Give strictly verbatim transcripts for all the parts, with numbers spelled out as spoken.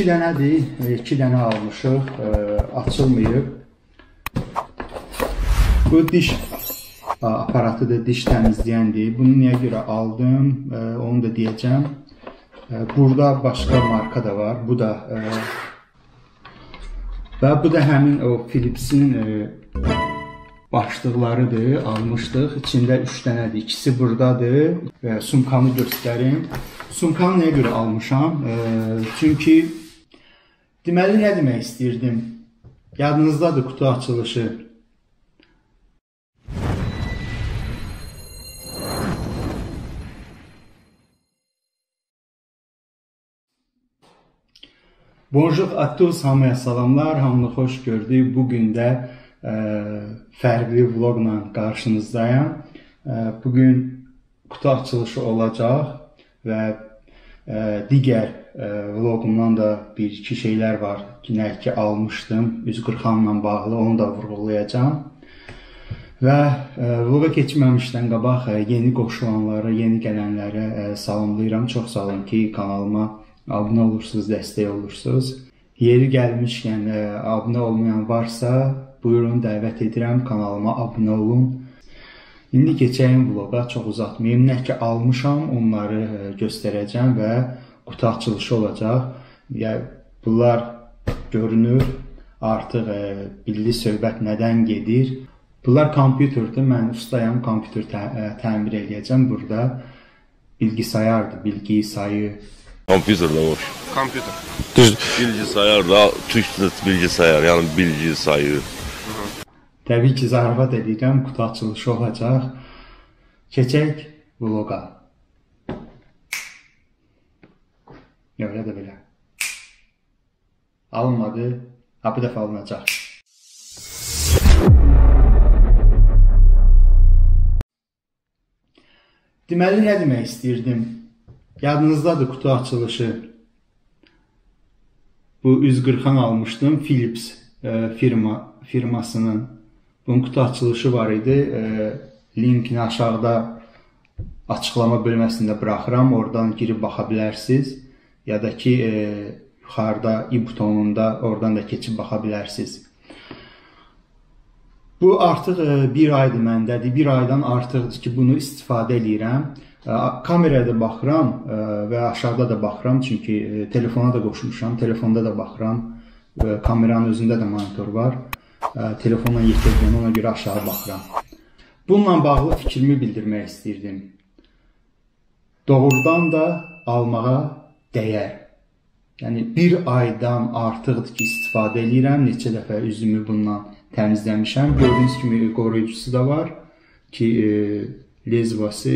İki dənədir, iki dənə almışıq, açılmayıb. Bu diş aparatıdır, diş təmizləyəndir. Bunu niyə görə aldım, onu da deyəcəm. Burada başqa marka da var, bu da və bu da həmin o Philips'in başlıqlarıdır, almışdıq. İçində üç dənədir, ikisi buradadır. Sumkanı göstərim. Sumkanı nəyə görə almışam? Çünki deməli nə demək istəyirdim? Yadınızdadır qutu açılışı. Bonjour Atos, hamıya salamlar, hamını xoş gördük. Bugün də fərqli vlogla qarşınızdayım. Bugün qutu açılışı olacaq və digər vlogumdan da bir-iki şeylər var ki, nə ki almışdım, Üzqırxanla bağlı, onu da vurğulayacağam. Və vloga keçməmişdən qabaq yeni qoşulanları, yeni gələnlərə salamlayıram. Çox sağ olun ki, kanalıma abunə olursunuz, dəstək olursunuz. Yeri gəlmişkən abunə olmayan varsa, buyurun, dəvət edirəm, kanalıma abunə olun. İndi keçəyim vloga, çox uzatmayayım. Nə ki almışam, onları göstərəcəm və qutu açılışı olacaq. Bunlar görünür, artıq bildi söhbət nədən gedir. Bunlar kompüterdir, mən ustayam, kompüter təmir edəcəm. Burada bilgisayardır, bilgi, sayı. Kompüter de boş. Kompüter. Bilgisayar da, Türknet bilgisayar, yəni bilgi, sayı. Təbii ki, zarafat edirəm, qutu açılışı olacaq. Keçək vloga. Yox, ya da belə. Alınmadı, ha bir dəfə alınacaq. Deməli, nə demək istəyirdim? Yadınızdadır qutu açılışı. Bu Üzqırxan almışdım, Philips firmasının. Bunun qutu açılışı var idi, linkini aşağıda açıqlama bölməsində bıraxıram, oradan girib baxa bilərsiniz. Ya da ki, yuxarıda i butonunda oradan da keçib baxa bilərsiniz. Bu artıq bir aydır məndədir, bir aydan artıqdır ki, bunu istifadə edirəm. Kameraya da baxıram və aşağıda da baxıram, çünki telefona da qoşmuşam, telefonda da baxıram. Kameranın özündə də monitor var. Telefonla yetirdim, ona görə aşağı baxıram. Bununla bağlı fikrimi bildirmək istəyirdim. Doğrudan da almağa dəyər. Yəni, bir aydan artıqdır ki, istifadə edirəm. Neçə dəfə üzümü bundan təmizləmişəm. Gördüyünüz kimi qoruyucusu da var ki, lezvası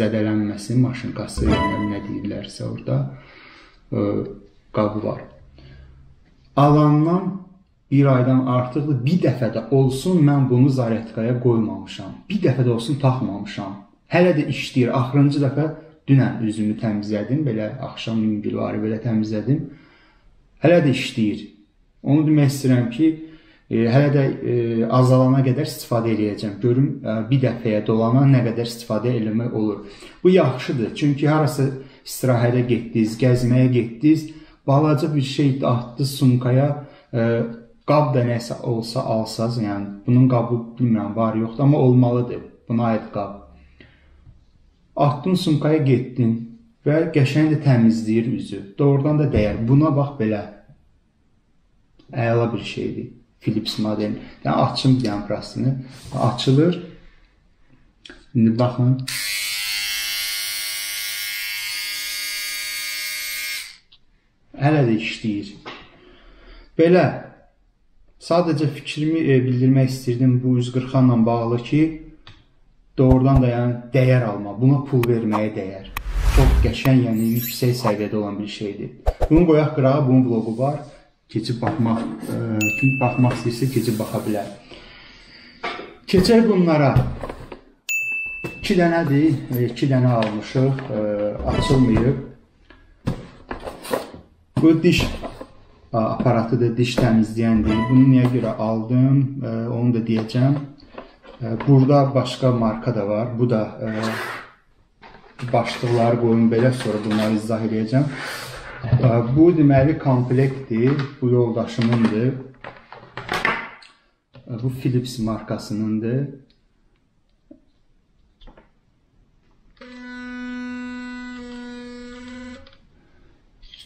zədələnməsin, maşınkası, nə deyirlərsə orada qabı var. Alandan bir aydan artıqdır, bir dəfə də olsun mən bunu zaryadkaya qoymamışam. Bir dəfə də olsun taxmamışam. Hələ də işləyir. Axırıncı dəfə dünən üzümü təmizlədim. Belə axşam yüngül var, belə təmizlədim. Hələ də işləyir. Onu demək istəyirəm ki, hələ də azalana qədər istifadə edəcəm. Görüm, bir dəfəyə dolana nə qədər istifadə eləmək olur. Bu yaxşıdır. Çünki harası istirahədə getdiniz, gəzməyə getdiniz, balaca bir şey atdınız sumkaya, qab da nəsə olsa alsaz, yəni bunun qabı bilmirəm, var yoxdur, amma olmalıdır, buna aid qab. Atdın sumkaya getdin və qəşəng də təmizləyir üzü, doğrudan da dəyər, buna bax belə, əla bir şeydir, Philips modeli, yəni açım deyəm burasını, açılır, indi baxın. Hələ də işləyir. Belə, sadəcə fikrimi bildirmək istəyirdim bu Üzqırxanla bağlı ki, doğrudan da dəyər alma, buna pul verməyə dəyər. Çox qəşən, yəni yüksək səviyyədə olan bir şeydir. Bunu qoyaq qırağa, bunun vlogu var. Keçib baxmaq, kim baxmaq istəyirsə keçib baxa bilər. Keçək bunlara. İki dənədir, iki dənə almışıq, açılmayıb. Bu diş aparatıdır, diş təmizləyəndir. Bunu niyə görə aldım, onu da deyəcəm. Burada başqa marka da var. Bu da başlıqları qoyun belə, sonra bunları izah edəcəm. Bu deməli komplektdir, bu yoldaşımındır. Bu Philips markasınındır.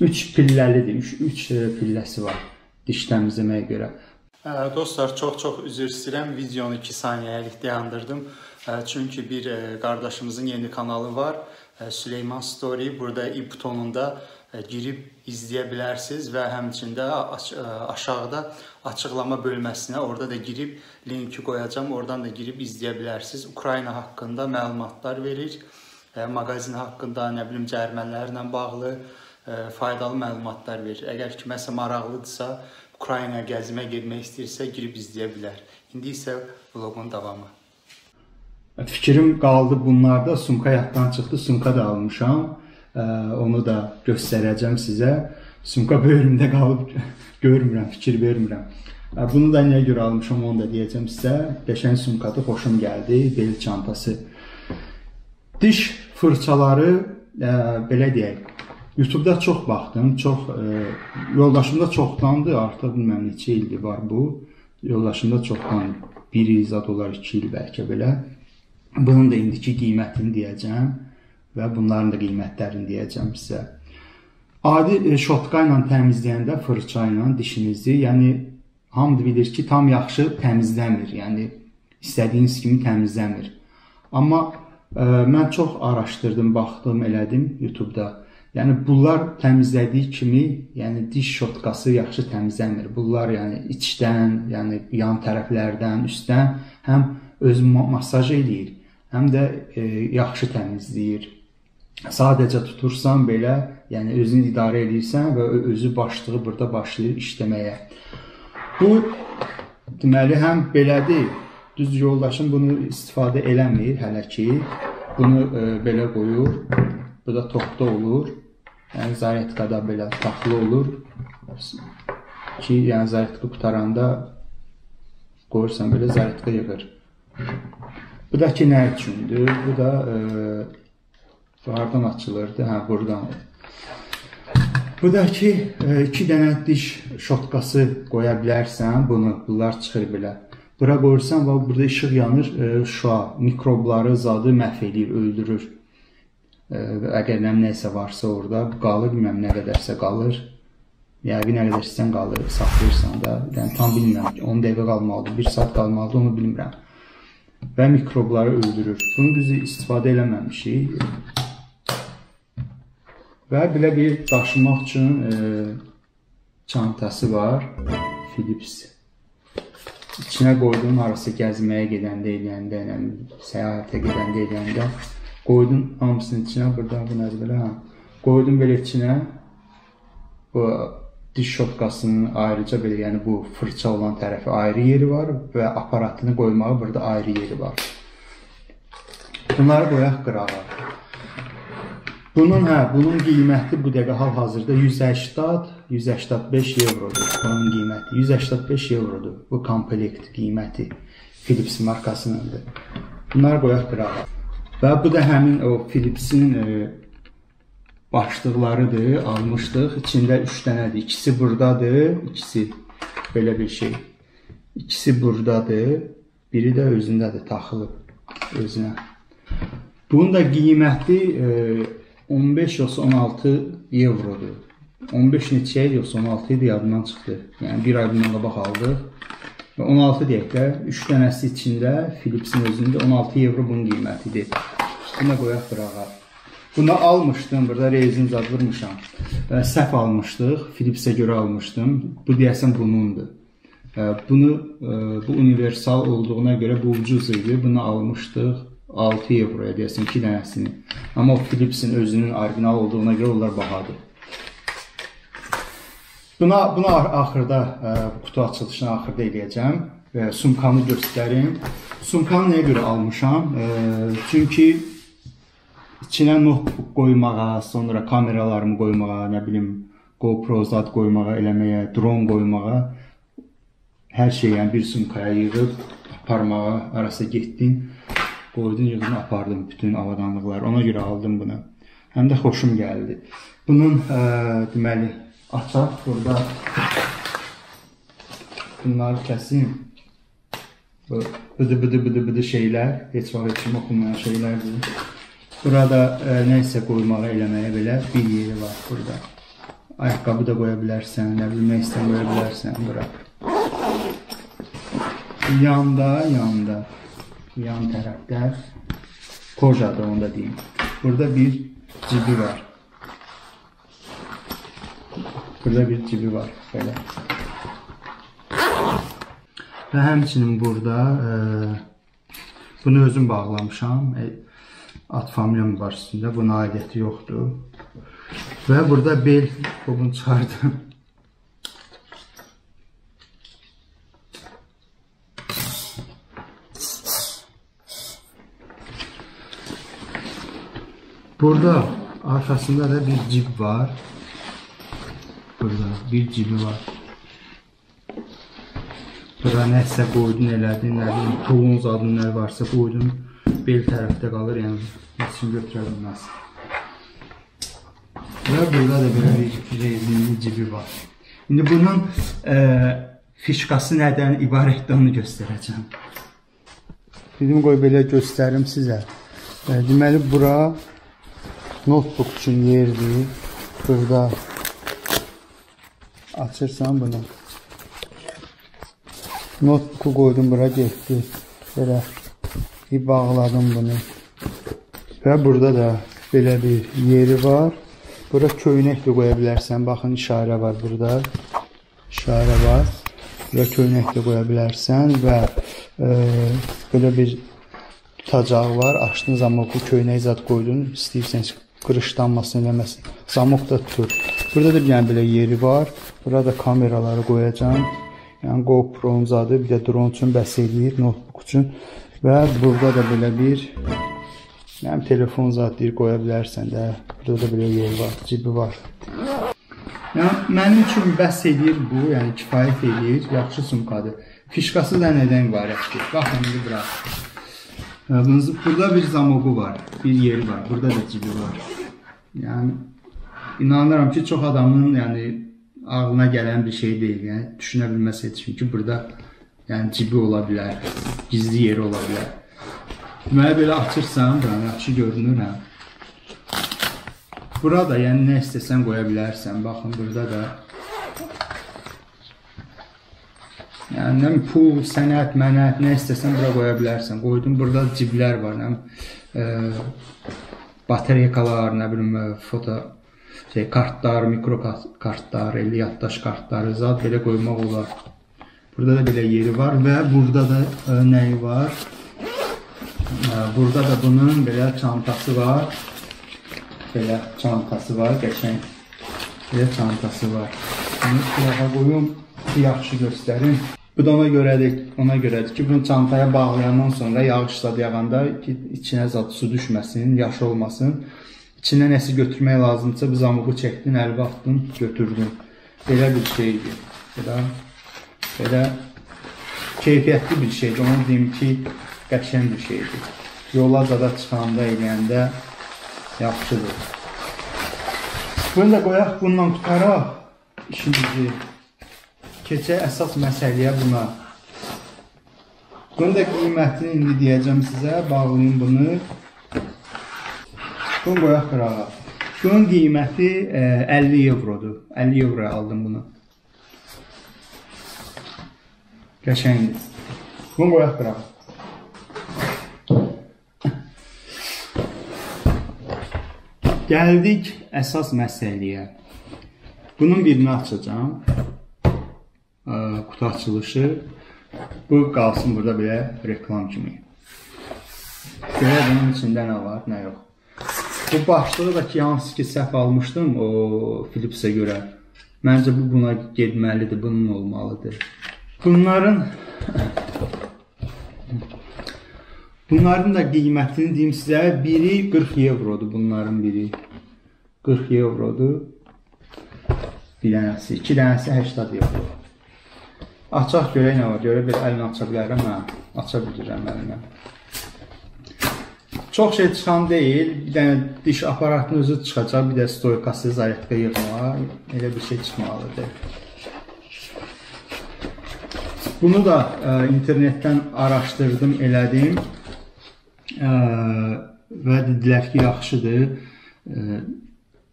Üç pilləlidir, üç pilləsi var diş təmizləməyə görə. Dostlar, çox-çox üzr istəyirəm, videonu iki saniyəlik dayandırdım. Çünki bir qardaşımızın yeni kanalı var, Süleyman Story. Burada i butonunda girib izləyə bilərsiniz və həmçində aşağıda açıqlama bölməsinə orada da girib linki qoyacağım, oradan da girib izləyə bilərsiniz. Ukrayna haqqında məlumatlar verir, mağazin haqqında, nə bilim, cərmələrlə bağlı faydalı məlumatlar verir. Əgər kiməsə maraqlıdırsa, Ukrayna gəzimə girmək istəyirsə, girib izləyə bilər. İndi isə vlogun davamı. Fikrim qaldı bunlarda. Sumka yaddan çıxdı, sumka da almışam. Onu da göstərəcəm sizə. Sumka bölümdə qalıb görmürəm, fikir vermirəm. Bunu da niyə görə almışam, onu da deyəcəm sizə. Qəşəng sumkadı, xoşum gəldi, bel çantası. Diş fırçaları, belə deyək, YouTube'da çox baxdım, çox, yoldaşımda çoxdandı, artıq bilməm neçə ildir var bu. Yoldaşımda çoxdan bir-iki il bəlkə belə. Bunun da indiki qiymətini deyəcəm. Və bunların da qiymətlərini deyəcəm sizə. Adi şotka ilə təmizləyəndə, fırça ilə dişinizi, yəni hamı bilir ki, tam yaxşı təmizləmir. Yəni, istədiyiniz kimi təmizləmir. Amma ə, mən çox araşdırdım, baxdım, elədim YouTube'da. Yəni, bunlar təmizlədiyi kimi, yəni diş şotkası yaxşı təmizləmir. Bunlar yəni içdən, yəni yan tərəflərdən, üstdən həm öz masaj eləyir, həm də e, yaxşı təmizləyir. Sadəcə tutursan belə, yəni özünü idarə edirsən və özü başlığı burada başlayır işləməyə. Bu, deməli, həm belədir. Düz yoldaşım bunu istifadə eləmir hələ ki. Bunu e, belə qoyur. Bu da toxta olur. Yəni, zaryadkada belə taxılı olur. Ki, yəni zaryadkı qutaranda qoyursan belə zaryadka yığır. Bu da ki, nə üçündür? Bu da... E, Buradan açılırdı, hə, buradan. Bu da ki, iki dənə diş şotkası qoya bilərsən, bunu, bunlar çıxır belə. Bura qoyursan, burada işıq yanır, şua, mikrobları, zadı məhv eləyir, öldürür. Əgər nəsə varsa orada, qalır, bilməm nə qədərsə qalır. Yəqin nə qədər istəyən qalır, saxlayırsan da, yəni tam bilmirəm, on dəqiqə qalmalıdır, bir saat qalmalıdır, onu bilmirəm. Və mikrobları öldürür. Bunu düzü istifadə eləməmişik. Və belə bir daşımaq üçün e, çantası var, Philips. İçinə qoydum, arası gəzməyə gedəndə, eləyəndə, səyahətə gedəndə, eləyəndə. Qoydum hamısının içinə, buradan bu nədir belə, hə. Qoydum belə içinə, bu diş şotkasının ayrıca belə, yəni bu fırça olan tərəfi ayrı yeri var və aparatını qoymağa burada ayrı yeri var. Bunları qoyaq qırağa. Bunun, hə, bunun qiyməti bu dəqiqə hal-hazırda yüz səksən beş evrodur. Bunun qiyməti yüz səksən beş evrodur. Bu komplekt qiyməti Philips markasınındır. Bunları qoyaq qırağa. Və bu da həmin o Philips'in e, başlıqlarıdır, almışdıq. İçində üç dənədir. İkisi buradadır, ikisi belə bir şey. İkisi buradadır, biri də özündədir, taxılıb özünə. Bunun da qiyməti... E, on beş yoxsa on altı evrodur. on beş neçə il yoxsa on altı idi, yadından çıxdı. Yəni, bir ay bundan da bax aldıq. on altı deyək də, üç dənəsi içində, Philips'in özündə on altı evro bunun qiymətidir. Buna qoyaq qırağa. Bunu almışdım, burada rezin zad vurmuşam. Səhv almışdıq, Philips'e görə almışdım. Bu, deyəsən, bunundur. Bunu, bu universal olduğuna görə bu ucuz idi, bunu almışdıq. altı evroya deyəsən, iki dənəsini. Amma o Philips'in özünün orijinal olduğuna görə onlar bahadır. Buna, buna axırda, ə, qutu açılışını axırda eləyəcəm. Ə, sumkanı göstərim. Sumkanı nəyə görə almışam? Ə, çünki içinə notebook qoymağa, sonra kameralarımı qoymağa, nə bilim, GoPro zad qoymağa, eləməyə, drone qoymağa, hər şeyi yəni, bir sumkaya yığıb, aparmağa, arası getdim. Qoydun, yığını apardım bütün avadanlıqları. Ona görə aldım bunu. Həm də xoşum gəldi. Bunun ə, deməli açaq, burada bunları kəsim. Bu bıdı bıdı bıdı bıdı şeylər, heç vaxt kimi oxunmayan şeylərdir. Burada ə, nə isə qoymağa, eləməyə belə bir yeri var burada. Ayaqqabı da qoya bilərsən, nə bilmək istəyən qoya bilərsən bura. Yanda, yanda, yan tərəfdə kojadır, onu da deyim. Burada bir cibi var. Burada bir cibi var. Böyle. Ve həmçinin burada e, bunu özüm bağlamışam. E, at familiyam var üstündə. Bunun aidiyyəti yoxdur. Ve burada bel bunu çıxardım. Burada arkasında da bir cib var. Burada bir cibi var. Burada neyse koydun, elədin, elədin, toğun zadın ne varsa koydun. Bel tərəfdə kalır, yani için götürəlim nasıl. Ve burada da böyle bir rezinli cibi var. İndi bunun e, fişkası nədən ibarətdir, onu göstereceğim. Dedim koy böyle gösterim size. E, deməli bura notebook üçün yerdir. Burada açırsan bunu. Notebook'u koydum, bura getdi. Belə bir bağladım bunu. Və burada da belə bir yeri var. Bura köynək də qoya bilərsən. Baxın, işarə var burada. İşarə var. Bura köynək də qoya bilərsən. Və e, belə bir tutacağı var. Açdığın zaman bu köynək zat qoydun. İstəyirsən qırışlanmasını eləməsin. Zamok da tutur. Burada da bir yani böyle yeri var. Burada kameraları koyacağım. Yani GoPro'nun zadı, bir de drone için bəs eləyir, notebook için. Ve burada da böyle bir yani telefon zat deyir, koya bilərsən də. Burada da böyle yeri var, cibi var. Yani mənim üçün bəs eləyir bu, yani kifayət eləyir. Yaxşı sumkadır. Fişkası da nədən ibarətdir? Baxın, bir bırak. Burada bir zamoku var, bir yeri var, burada da cibi var. Yani inanıram ki çox adamın yani ağlına gələn bir şey değil. Yani düşünə bilməsə çünki burada yani cibi ola bilər, gizli yeri ola bilər. Deməli belə açırsan, yani yaxşı görünür hə. Burada yani nə istəsən qoya bilərsən. Baxın burada da yani nəm pul, sənət, mənət, nə istəsən bura qoya bilərsən. Qoydum, burada ciblər var, nəm e, bateriyakalar, nə bilim, foto şey, kartlar, mikro kartlar, elli yaddaş kartları, zat belə qoymaq olar. Burada da belə yeri var və burada da e, nəyi var? E, burada da bunun belə çantası var. Belə çantası var, qəşəng. Belə çantası var. Bunu qırağa qoyum, yaxşı göstərim. Bu da ona görədir, ona görədir ki, bunu çantaya bağlayandan sonra yağış zad yağanda içinə zad su düşməsin, yaş olmasın. İçinə nəsi götürmək lazımdırsa bu zamuğu çəkdin, əl baxdın, götürdün. Belə bir şeydir. Belə, belə keyfiyyətli bir şeydir. Onu deyim ki, qəşəng bir şeydir. Yola zada çıxanda, eləyəndə yaxşıdır. Bunu da qoyaq, bununla tutaraq işimizi. Keçək əsas məsələyə buna. Bunun da qiymətini indi deyəcəm sizə. Bağlayın bunu. Bunu qoyaq qırağa. Bunun qiyməti e, əlli avrodur. əlli avroya aldım bunu. Qəşəngdir. Bunu qoyaq qırağa. Gəldik əsas məsələyə. Bunun birini açacağım. Kutu açılışı. Bu qalsın burada böyle reklam kimi. Görək bunun içində nə var, nə yox. Bu başlığı da ki, hansı ki səhv almışdım o Philips'e görə. Məncə bu buna gedməlidir, bunun olmalıdır. Bunların bunların da qiymətini deyim sizə. Biri qırx avrodur bunların biri. qırx avrodur. Bir dənəsi, iki dənəsi səksən avrodur. Açaq görək nə var, görək bir əlini aça bilərəm, hə, aça bilirəm əlimə. Çox şey çıxan deyil, bir dənə diş aparatının özü çıxacaq, bir də stoykası, zaryadka yığma, elə bir şey çıxmalıdır. Bunu da ə, internetdən araşdırdım, elədim ə, və dedilər ki, yaxşıdır. Ə,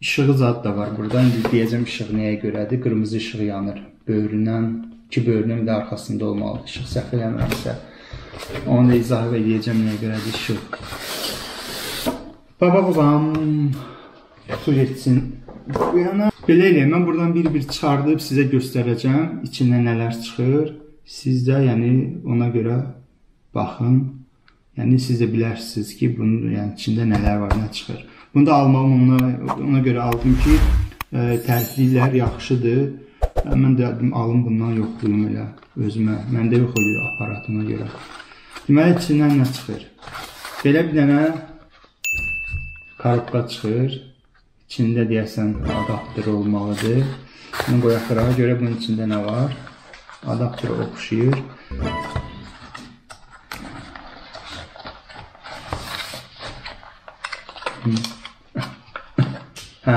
İşığı zat da var buradan, deyəcəm işıq nəyə görədir, qırmızı işıq yanır. Böyründən, iki böyrünün də arxasında olmalıdır, işıq səhv eləmirəmsə. Onu da izah edəcəm nəyə görədir işıq. Bababam, su geçsin. Belə eləyəm, mən buradan bir-bir çıxardıb sizə göstərəcəm, içində nələr çıxır. Siz də yəni ona görə baxın, yəni siz də bilərsiniz ki, bunun yəni, içində nələr var, nə çıxır. Bunu da almağım ona, ona görə aldım ki, e, təriflilər yaxşıdır. Mən də alım bundan yoxluyum elə özümə. Məndə yox idi aparatına görə. Deməli içindən nə çıxır? Belə bir dənə karobka çıxır. İçində deyəsən adaptör olmalıdır. Bunu qoyaqlara görə bunun içində nə var? Adaptör oxşayır. Hı. Hə,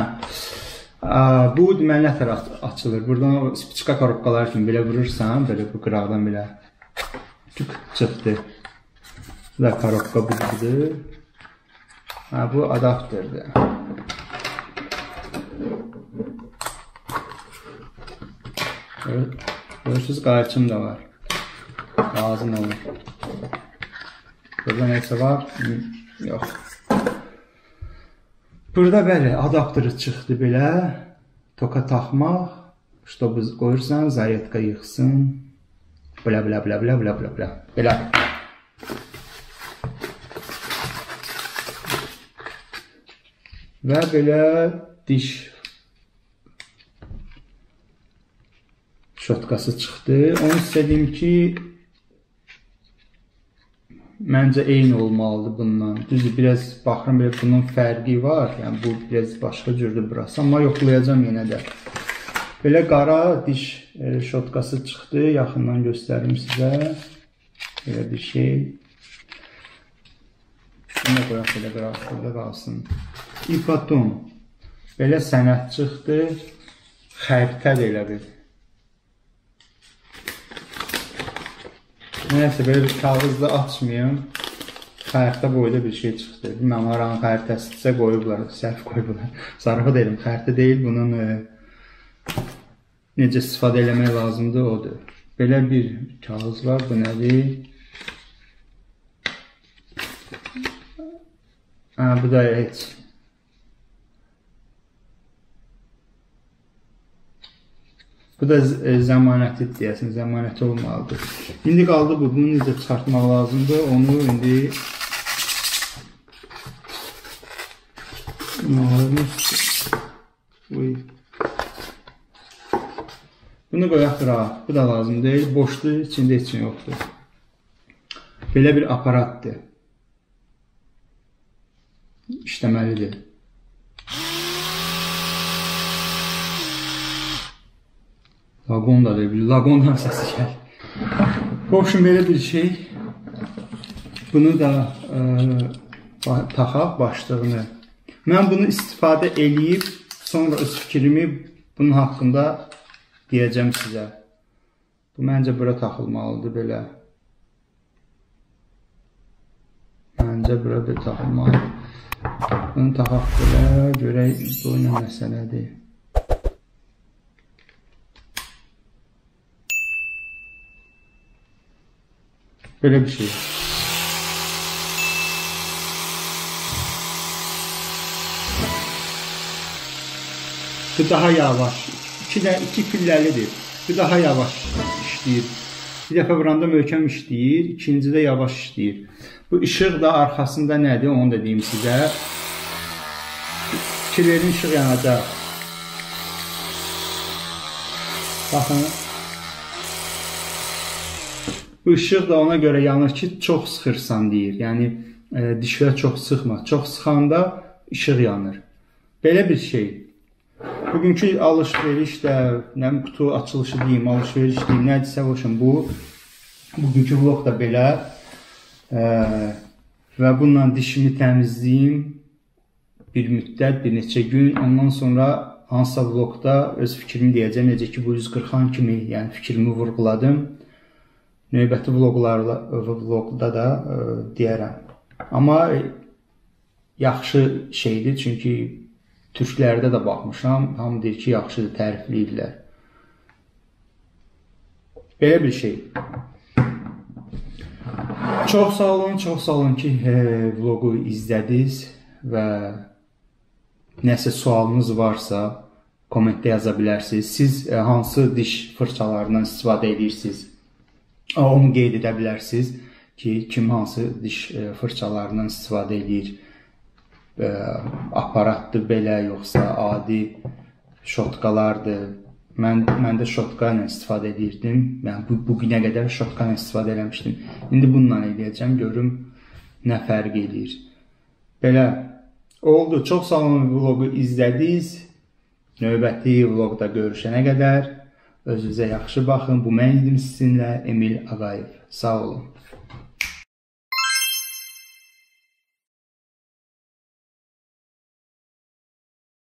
bu deməli nə tərəf açılır? Buradan spiçka karobkaları kimi belə vurursan, belə bu qıraqdan belə tük çıxdı. Bu da karobka budur. Hə, bu adaptördir. Görürsünüz, qayçım da var. Lazım olur. Burada neyse var? Yox. Burada bəli, adaptörü çıxdı belə, toka taxmaq, ştobu qoyursan, zaryadka yıxsın, bla bla bla bla bla bla bla, belə. Və belə diş şotkası çıxdı, onu istədim ki, məncə eyni olmalıdır bundan. Düzdür, biraz baxıram, belə bunun fərqi var. Yəni, bu biraz başqa cürdür burası. Amma yoxlayacam yenə də. Belə qara diş şotkası çıxdı. Yaxından göstərim sizə. Belə bir şey. Bunu qoyaq belə qıraqda qalsın. İpatum. Belə sənət çıxdı. Xəritə də elə bir. Nəyəsə, belə bir kağızda açmayayım. Xəritə boyda bir şey çıxdı. Bilməm, haranın xəritəsidirsə qoyublar, səhv qoyublar. Zarafat deyirəm, xəritə deyil, bunun e, necə istifadə eləmək lazımdır, odur. Belə bir kağız var, bu nədir? Hə, bu da heç. Bu da zəmanəti deyəsin, zəmanəti olmalıdır. İndi qaldı bu, bunu necə çıxartmaq lazımdır, onu indi bunu qoyaq qıraq, bu da lazım deyil, boşdur, içində heç nə yoxdur. Belə bir aparatdır. İşləməlidir. Lagon da deyil, lagondan səsi gəl. Boşun belə bir şey. Bunu da ə, taxaq başlığını. Mən bunu istifadə eləyib, sonra öz fikrimi bunun haqqında deyəcəm sizə. Bu məncə bura taxılmalıdır belə. Məncə bura da taxılmalıdır. Bunu taxaq belə, görək bu nə məsələdir. Böyle bir şey. Bu daha yavaş. İki, iki pilləlidir. Bu daha yavaş işləyir. Bir dəfə buranda möhkəm işləyir. İkinci də yavaş işləyir. Bu işıq da arxasında nədir? Onu da deyim sizə. Kiverin işıq yanacaq. Baxın. Bu işıq da ona görə yanır ki, çox sıxırsan deyir. Yəni, e, dişlə çox sıxma. Çox sıxanda işıq yanır. Belə bir şey. Bugünkü alışveriş də, nə qutu açılışı deyim, alışveriş deyim, nədirsə, hoşum bu. Bugünkü vlog da belə. E, Və bununla dişimi təmizləyim bir müddət, bir neçə gün. Ondan sonra hansısa vlogda öz fikrimi deyəcəm. Necə ki, bu Üzqırxan kimi, yəni fikrimi vurğuladım. Növbəti vlogda da ə, deyərəm. Amma yaxşı şeydir, çünki türklərdə də baxmışam. Hamı deyir ki, yaxşıdır, tərifləyirlər. Belə bir şey. Çox sağ olun, çox sağ olun ki, he, vlogu izlədiniz və nəsə sualınız varsa kommentdə yaza bilərsiniz. Siz e, hansı diş fırçalarından istifadə edirsiniz? Onu qeyd edə bilərsiniz ki, kim hansı diş e, fırçalarından istifadə edir. E, aparatdır belə, yoxsa adi şotkalardır. Mən, mən də şotka ilə istifadə edirdim. Mən bu, bugünə qədər şotka ilə istifadə eləmişdim. İndi bununla eləyəcəm, görüm nə fərq eləyir. Belə oldu. Çox sağ olun vlogu izlədiniz. Növbəti vlogda görüşənə qədər özünüzə yaxşı baxın. Bu mən idim sizinlə, Emil Ağayev. Sağ olun.